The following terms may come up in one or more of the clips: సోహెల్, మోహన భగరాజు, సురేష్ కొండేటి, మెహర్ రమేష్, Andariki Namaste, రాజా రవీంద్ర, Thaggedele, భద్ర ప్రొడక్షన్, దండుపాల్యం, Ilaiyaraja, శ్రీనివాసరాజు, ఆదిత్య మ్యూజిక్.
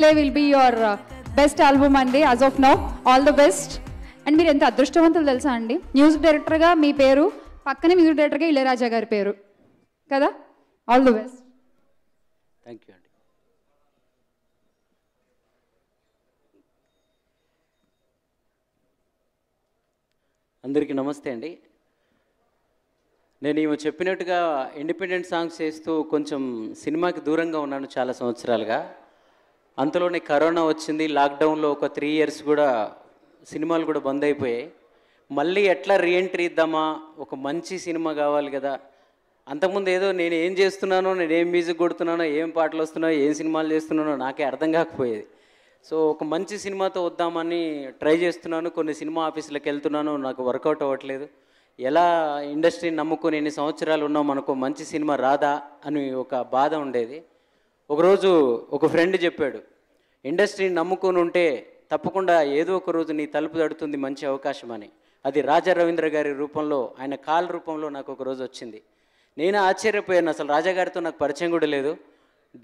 Play will be your best album andi as of now. All the best. And meer enta adrushtavantalu telusa andi. Music director ga mee peru, pakkane music director ga Ilaiyaraja garu peru. Kada? All the best. Thank you andi. Andariki namaste andi. నేను ఏమో చెప్పినట్టుగా independent songs చేస్తూ కొంచెం సినిమాకి దూరంగా ఉన్నాను చాలా సంవత్సరాలుగా. అంతలోనే కరోనా వచ్చింది, లాక్డౌన్లో ఒక 3 years కూడా సినిమాలు కూడా బంద్ అయిపోయాయి. మళ్ళీ ఎట్లా రీఎంట్రీ ఇద్దామా, ఒక మంచి సినిమా కావాలి కదా. అంతకుముందు ఏదో నేను ఏం చేస్తున్నానో, నేను ఏం మ్యూజిక్ కొడుతున్నానో, ఏం పాటలు వస్తున్నాయో, ఏం సినిమాలు చేస్తున్నానో నాకే అర్థం కాకపోయేది. సో ఒక మంచి సినిమాతో వద్దామని ట్రై చేస్తున్నాను. కొన్ని సినిమా ఆఫీసులకు వెళ్తున్నాను, నాకు వర్కౌట్ అవ్వట్లేదు. ఎలా ఇండస్ట్రీని నమ్ముకొని ఎన్ని సంవత్సరాలు ఉన్నాం, మనకు మంచి సినిమా రాదా అని ఒక బాధ ఉండేది. ఒకరోజు ఒక ఫ్రెండ్ చెప్పాడు, ఇండస్ట్రీని నమ్ముకొని ఉంటే తప్పకుండా ఏదో ఒక రోజు నీ తలుపు తడుతుంది మంచి అవకాశం అని. అది రాజా రవీంద్ర గారి రూపంలో, ఆయన కాల్ రూపంలో నాకు ఒకరోజు వచ్చింది. నేను ఆశ్చర్యపోయాను, అసలు రాజా గారితో నాకు పరిచయం కూడా లేదు.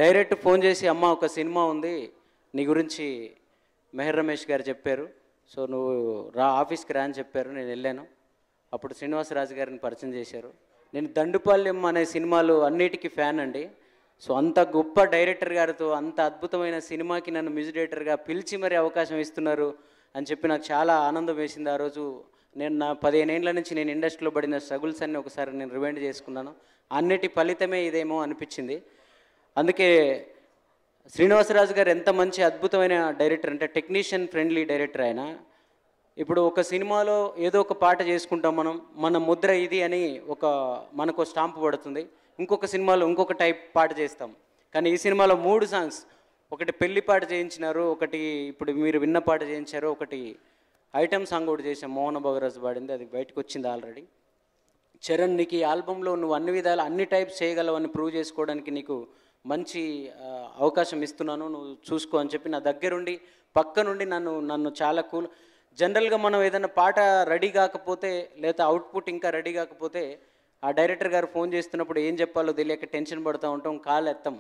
డైరెక్ట్ ఫోన్ చేసి, అమ్మ ఒక సినిమా ఉంది నీ గురించి మెహర్ రమేష్ గారు చెప్పారు, సో నువ్వు రా ఆఫీస్కి రా అని చెప్పారు. నేను వెళ్ళాను. అప్పుడు శ్రీనివాసరాజు గారిని పరిచయం చేశారు. నేను దండుపాల్యం అనే సినిమాలు అన్నిటికీ ఫ్యాన్ అండి. సో అంత గొప్ప డైరెక్టర్ గారితో అంత అద్భుతమైన సినిమాకి నన్ను మ్యూజిక్ డైరెక్టర్గా పిలిచి మరీ అవకాశం ఇస్తున్నారు అని చెప్పి నాకు చాలా ఆనందం వేసింది. ఆ రోజు నేను నా 15 ఏళ్ళ నుంచి నేను ఇండస్ట్రీలో పడిన స్ట్రగుల్స్ అన్నీ ఒకసారి నేను రివైండ్ చేసుకున్నాను. అన్నిటి ఫలితమే ఇదేమో అనిపించింది. అందుకే శ్రీనివాసరాజు గారు ఎంత మంచి అద్భుతమైన డైరెక్టర్ అంటే, టెక్నీషియన్ ఫ్రెండ్లీ డైరెక్టర్ ఆయన. ఇప్పుడు ఒక సినిమాలో ఏదో ఒక పాట చేసుకుంటాం మనం, మన ముద్ర ఇది అని ఒక మనకు స్టాంప్ పడుతుంది. ఇంకొక సినిమాలో ఇంకొక టైప్ పాట చేస్తాం. కానీ ఈ సినిమాలో 3 songs, ఒకటి పెళ్లి పాట చేయించినారు, ఒకటి ఇప్పుడు మీరు విన్న పాట చేయించారు, ఒకటి ఐటమ్ సాంగ్ ఒకటి చేసాం మోహన భగరాజు పాడింది, అది బయటకు వచ్చింది ఆల్రెడీ. చరణ్, నీకు ఈ ఆల్బంలో నువ్వు అన్ని విధాలు అన్ని టైప్స్ చేయగలవు అని ప్రూవ్ చేసుకోవడానికి నీకు మంచి అవకాశం ఇస్తున్నాను, నువ్వు చూసుకో అని చెప్పి నా దగ్గరుండి పక్కనుండి నన్ను చాలా కూల్. జనరల్గా మనం ఏదైనా పాట రెడీ కాకపోతే, లేదా అవుట్పుట్ ఇంకా రెడీ కాకపోతే, ఆ డైరెక్టర్ గారు ఫోన్ చేస్తున్నప్పుడు ఏం చెప్పాలో తెలియక టెన్షన్ పడుతూ ఉంటాం, కాల్ ఎత్తాం.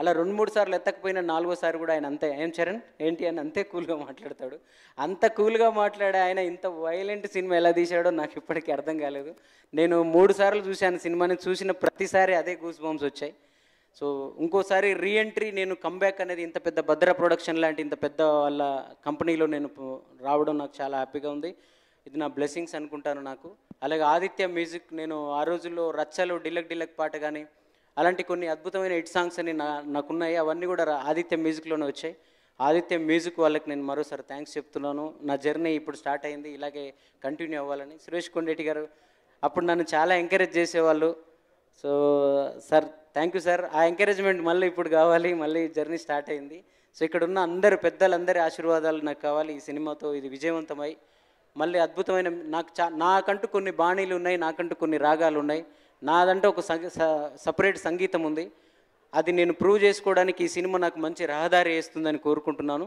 అలా 2-3 సార్లు ఎత్తకపోయినా 4వ సారి కూడా ఆయన అంతే, ఏం చరణ్ ఏంటి అని అంతే కూల్గా మాట్లాడతాడు. అంత కూల్గా మాట్లాడే ఆయన ఇంత వైలెంట్ సినిమా ఎలా తీశాడో నాకు ఇప్పటికీ అర్థం కాలేదు. నేను 3 సార్లు చూశాను సినిమాని, చూసిన ప్రతిసారి అదే గూస్ బంప్స్ వచ్చాయి. సో ఇంకోసారి రీఎంట్రీ, నేను కంబ్యాక్ అనేది ఇంత పెద్ద భద్ర ప్రొడక్షన్ లాంటి ఇంత పెద్ద వాళ్ళ కంపెనీలో నేను రావడం నాకు చాలా హ్యాపీగా ఉంది. ఇది నా బ్లెస్సింగ్స్ అనుకుంటాను నాకు. అలాగే ఆదిత్య మ్యూజిక్, నేను ఆ రోజుల్లో రచ్చలు, డిలక్ పాట కానీ అలాంటి కొన్ని అద్భుతమైన హిట్ సాంగ్స్ అని నాకున్నాయి. అవన్నీ కూడా ఆదిత్య మ్యూజిక్లోనే వచ్చాయి. ఆదిత్య మ్యూజిక్ వాళ్ళకి నేను మరోసారి థ్యాంక్స్ చెప్తున్నాను. నా జర్నీ ఇప్పుడు స్టార్ట్ అయింది, ఇలాగే కంటిన్యూ అవ్వాలని. సురేష్ కొండేటి గారు అప్పుడు నన్ను చాలా ఎంకరేజ్ చేసేవాళ్ళు. So sir thank you sir, ఆ ఎంకరేజ్మెంట్ మళ్ళీ ఇప్పుడు కావాలి, మళ్ళీ జర్నీ స్టార్ట్ అయింది. సో ఇక్కడ ఉన్న అందరు పెద్దలందరి ఆశీర్వాదాలు నాకు కావాలి. ఈ సినిమాతో ఇది విజయవంతమై మళ్ళీ అద్భుతమైన, నాకంటూ కొన్ని బాణీలు ఉన్నాయి, నాకంటూ కొన్ని రాగాలు ఉన్నాయి, నాదంటూ ఒక సపరేట్ సంగీతం ఉంది. అది నేను ప్రూవ్ చేసుకోవడానికి ఈ సినిమా నాకు మంచి రహదారి వేస్తుందని కోరుకుంటున్నాను.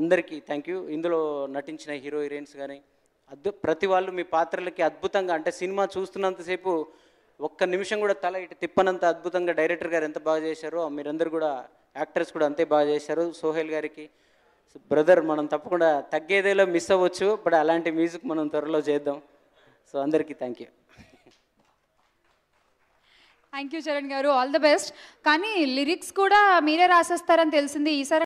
అందరికీ థ్యాంక్ యూ. ఇందులో నటించిన హీరో హీరోయిన్స్ కానీ ప్రతి వాళ్ళు మీ పాత్రలకి అద్భుతంగా, అంటే సినిమా చూస్తున్నంతసేపు ఒక్క నిమిషం కూడా తల ఇటు తిప్పనంత అద్భుతంగా డైరెక్టర్ గారు ఎంత బాగా చేశారో, మీరందరూ కూడా యాక్టర్స్ కూడా అంతే బాగా చేశారు. సోహెల్ గారికి, బ్రదర్ మనం తప్పకుండా తగ్గేదేలో మిస్ అవ్వచ్చు, బట్ అలాంటి మ్యూజిక్ మనం త్వరలో చేద్దాం. సో అందరికీ thank you. Thank you Charan గారు, ఆల్ ద బెస్ట్. కానీ లిరిక్స్ కూడా మీరే రాసేస్తారని తెలిసింది ఈసారి.